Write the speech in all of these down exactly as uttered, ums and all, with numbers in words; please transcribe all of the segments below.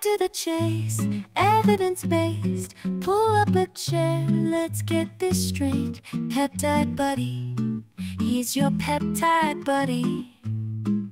Cut to the chase, evidence-based. Pull up a chair, let's get this straight. Peptide Buddy, he's your Peptide Buddy.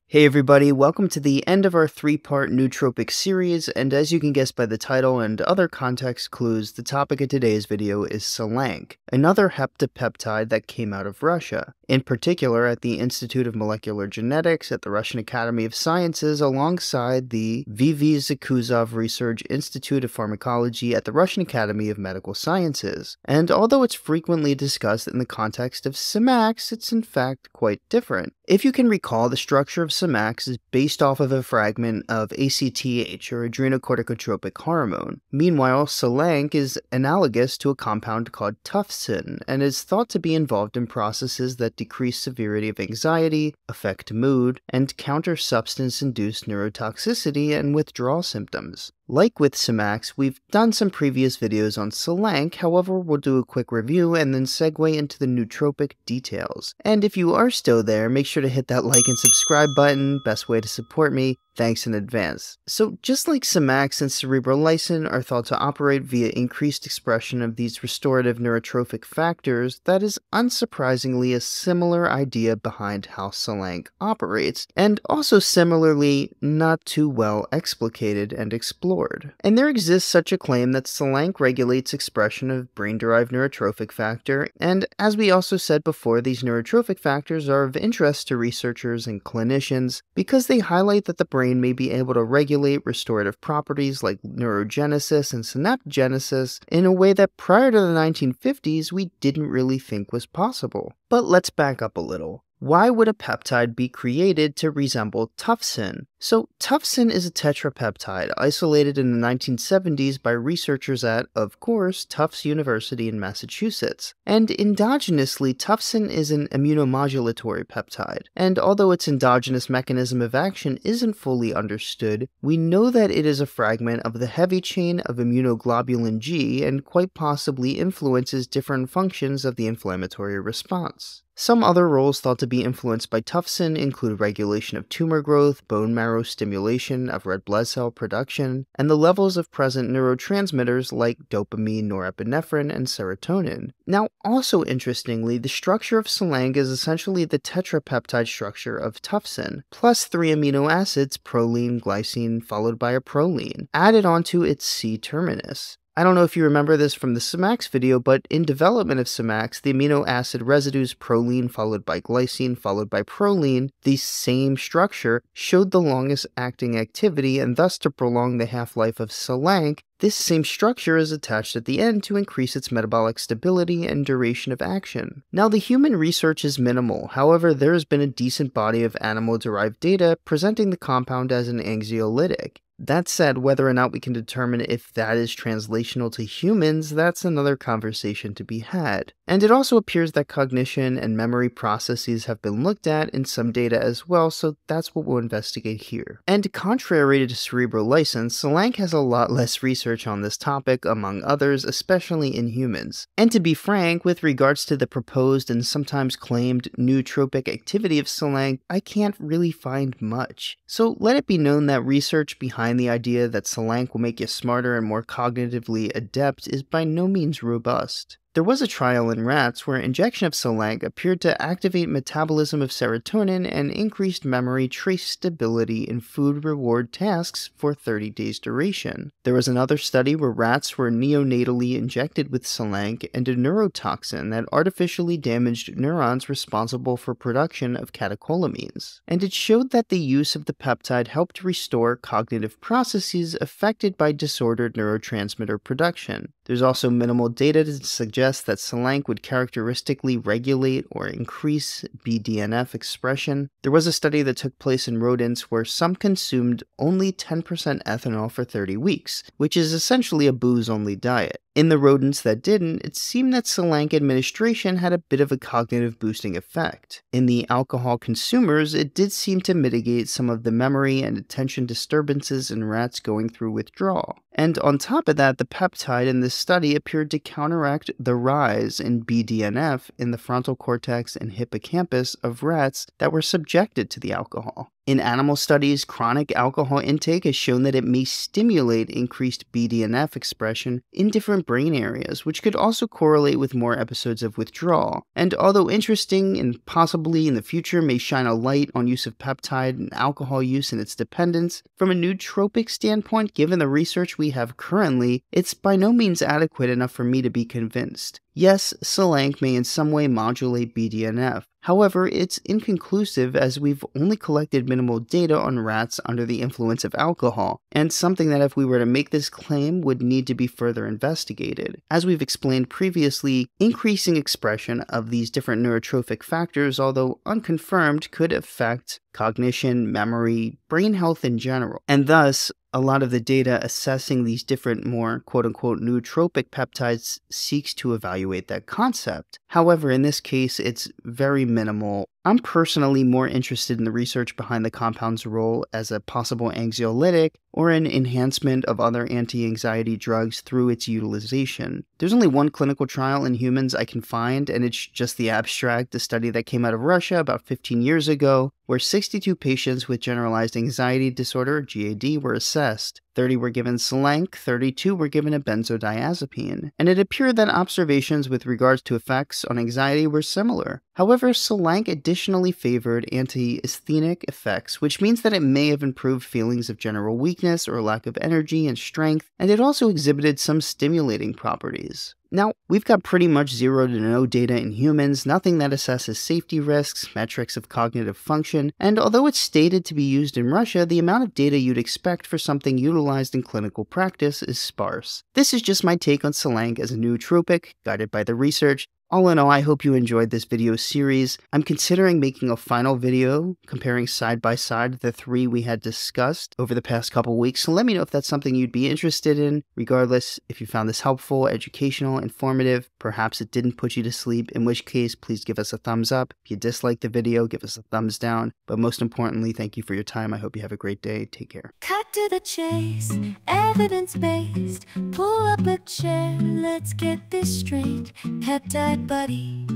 Hey everybody, welcome to the end of our three-part nootropic series, and as you can guess by the title and other context clues, the topic of today's video is Selank, another heptapeptide that came out of Russia. In particular, at the Institute of Molecular Genetics at the Russian Academy of Sciences, alongside the V V Zakuzov Research Institute of Pharmacology at the Russian Academy of Medical Sciences. And although it's frequently discussed in the context of Semax, it's in fact quite different. If you can recall, the structure of Semax is based off of a fragment of A C T H, or adrenocorticotropic hormone. Meanwhile, Selank is analogous to a compound called Tuftsin, and is thought to be involved in processes that decrease severity of anxiety, affect mood, and counter substance-induced neurotoxicity and withdrawal symptoms. Like with Semax, we've done some previous videos on Selank, however we'll do a quick review and then segue into the nootropic details. And if you are still there, make sure to hit that like and subscribe button, best way to support me. Thanks in advance. So just like Semax and cerebrolysin are thought to operate via increased expression of these restorative neurotrophic factors, that is unsurprisingly a similar idea behind how Selank operates, and also similarly not too well explicated and explored. And there exists such a claim that Selank regulates expression of brain-derived neurotrophic factor, and as we also said before, these neurotrophic factors are of interest to researchers and clinicians because they highlight that the brain may be able to regulate restorative properties like neurogenesis and synaptogenesis in a way that prior to the nineteen fifties we didn't really think was possible. But let's back up a little. Why would a peptide be created to resemble Tuftsin? So Tuftsin is a tetrapeptide isolated in the nineteen seventies by researchers at, of course, Tufts University in Massachusetts. And endogenously, Tuftsin is an immunomodulatory peptide. And although its endogenous mechanism of action isn't fully understood, we know that it is a fragment of the heavy chain of immunoglobulin G and quite possibly influences different functions of the inflammatory response. Some other roles thought to be influenced by Tuftsin include regulation of tumor growth, bone marrow stimulation of red blood cell production, and the levels of present neurotransmitters like dopamine, norepinephrine, and serotonin. Now, also interestingly, the structure of Selank is essentially the tetrapeptide structure of Tuftsin, plus three amino acids, proline, glycine, followed by a proline, added onto its C-terminus. I don't know if you remember this from the Semax video, but in development of Semax, the amino acid residues proline followed by glycine followed by proline, the same structure, showed the longest acting activity, and thus to prolong the half-life of Selank, this same structure is attached at the end to increase its metabolic stability and duration of action. Now, the human research is minimal, however there has been a decent body of animal-derived data presenting the compound as an anxiolytic. That said, whether or not we can determine if that is translational to humans, that's another conversation to be had. And it also appears that cognition and memory processes have been looked at in some data as well, so that's what we'll investigate here. And contrary to cerebrolysin, Selank has a lot less research on this topic, among others, especially in humans. And to be frank, with regards to the proposed and sometimes claimed nootropic activity of Selank, I can't really find much. So let it be known that research behind the idea that Selank will make you smarter and more cognitively adept is by no means robust. There was a trial in rats where injection of Selank appeared to activate metabolism of serotonin and increased memory trace stability in food reward tasks for thirty days duration. There was another study where rats were neonatally injected with Selank and a neurotoxin that artificially damaged neurons responsible for production of catecholamines. And it showed that the use of the peptide helped restore cognitive processes affected by disordered neurotransmitter production. There's also minimal data to suggest that Selank would characteristically regulate or increase B D N F expression. There was a study that took place in rodents where some consumed only ten percent ethanol for thirty weeks, which is essentially a booze-only diet. In the rodents that didn't, it seemed that Selank administration had a bit of a cognitive boosting effect. In the alcohol consumers, it did seem to mitigate some of the memory and attention disturbances in rats going through withdrawal. And on top of that, the peptide in this study appeared to counteract the rise in B D N F in the frontal cortex and hippocampus of rats that were subjected to the alcohol. In animal studies, chronic alcohol intake has shown that it may stimulate increased B D N F expression in different brain areas, which could also correlate with more episodes of withdrawal, and although interesting and possibly in the future may shine a light on use of peptide and alcohol use and its dependence, from a nootropic standpoint, given the research we have currently, it's by no means adequate enough for me to be convinced. Yes, Selank may in some way modulate B D N F. However, it's inconclusive as we've only collected minimal data on rats under the influence of alcohol, and something that if we were to make this claim would need to be further investigated. As we've explained previously, increasing expression of these different neurotrophic factors, although unconfirmed, could affect cognition, memory, brain health in general, and thus, a lot of the data assessing these different, more quote-unquote nootropic peptides seeks to evaluate that concept. However, in this case, it's very minimal. I'm personally more interested in the research behind the compound's role as a possible anxiolytic or an enhancement of other anti-anxiety drugs through its utilization. There's only one clinical trial in humans I can find, and it's just the abstract, a study that came out of Russia about fifteen years ago, where sixty-two patients with generalized anxiety disorder, G A D, were assessed. thirty were given Selank, thirty-two were given a benzodiazepine, and it appeared that observations with regards to effects on anxiety were similar. However, Selank additionally favored anti-asthenic effects, which means that it may have improved feelings of general weakness or lack of energy and strength, and it also exhibited some stimulating properties. Now, we've got pretty much zero to no data in humans, nothing that assesses safety risks, metrics of cognitive function, and although it's stated to be used in Russia, the amount of data you'd expect for something utilized in clinical practice is sparse. This is just my take on Selank as a nootropic, guided by the research. All in all, I hope you enjoyed this video series. I'm considering making a final video comparing side by side the three we had discussed over the past couple weeks, so let me know if that's something you'd be interested in. Regardless, if you found this helpful, educational, informative, perhaps it didn't put you to sleep, in which case, please give us a thumbs up. If you disliked the video, give us a thumbs down. But most importantly, thank you for your time. I hope you have a great day. Take care. Cut to the chase, evidence-based. Pull up a chair, let's get this straight. Peptide Buddy,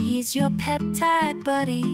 he's your peptide buddy.